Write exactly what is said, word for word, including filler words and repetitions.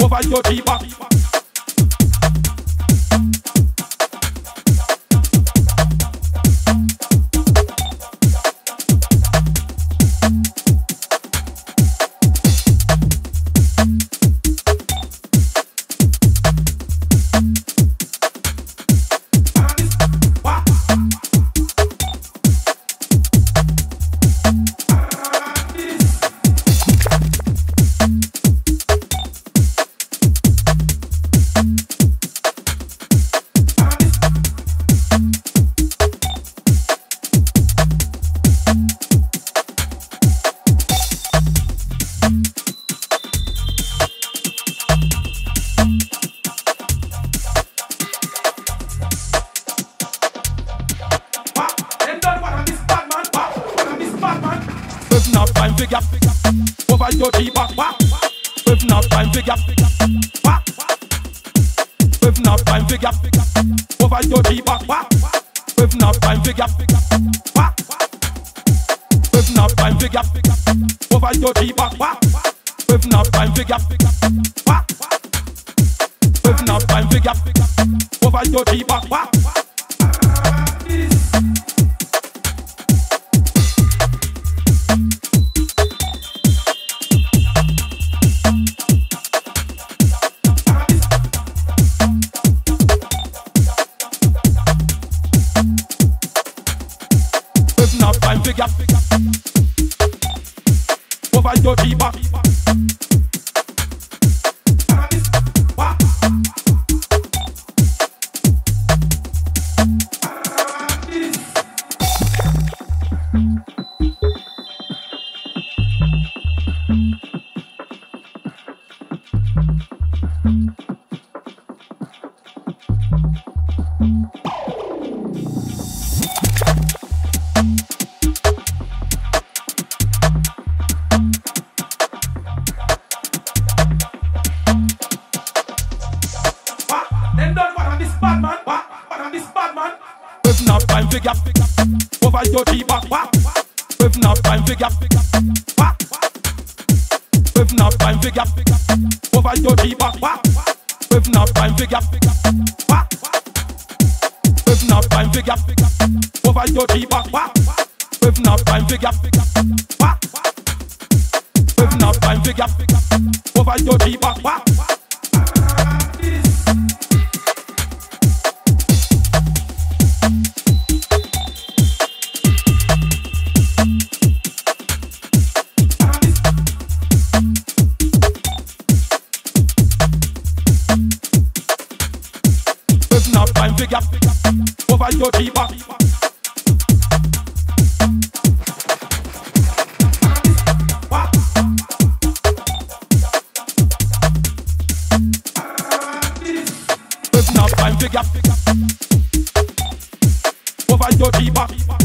Over your keeper. There's enough time to gap. Over your keeper. Big up, big up, over your G-Bop, wap. We've now time, big up, big up, wap. We've now time, big up, big up, over your G-Bop, wap. We've now time, big up, big up, wap. We've now time, big up, big up, over your G-Bop, wap. We've now time, big up, big up, wap. We've now time, big up, big up, over your G-Bop, wap. Big up, big up, over your G-Bop. Big up, big up, over your G-Bop, wap. We've now time, big up, big up, wap. We've now time, big up, big up, over your G-Bop, wap. We've now time, big up, big up, wap. We've now time, big up, big up, over your G-Bop, wap. We've now time, big up, big up, wap. We've now time, big up, big up, over your G-Bop, wap. Big up, big up, over your G-Bop. There's enough time, big up, big up, over your G-Bop.